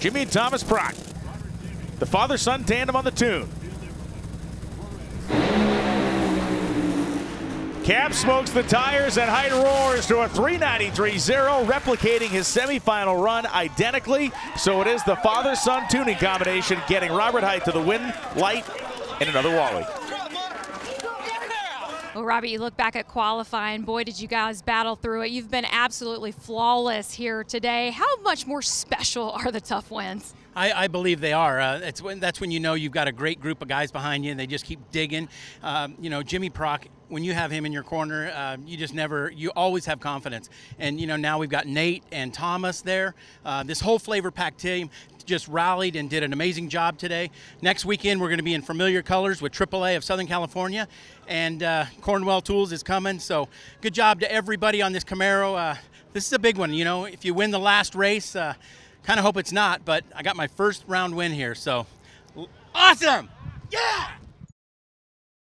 Jimmy and Thomas Prock. The father-son tandem on the tune. Capps smokes the tires and Hight roars to a 393.0, replicating his semifinal run identically. So it is the father-son tuning combination getting Robert Hight to the win light and another Wally. Well, Robert, you look back at qualifying. Boy, did you guys battle through it. You've been absolutely flawless here today. How much more special are the tough wins? I believe they are. That's when you know you've got a great group of guys behind you and they just keep digging. You know, Jimmy Prock, when you have him in your corner, you always have confidence. And, you know, now we've got Nate and Thomas there. This whole flavor pack team just rallied and did an amazing job today. Next weekend, we're going to be in familiar colors with AAA of Southern California, and Cornwell Tools is coming. So good job to everybody on this Camaro. This is a big one. You know, if you win the last race, kind of hope it's not, but I got my first round win here. So awesome. Yeah.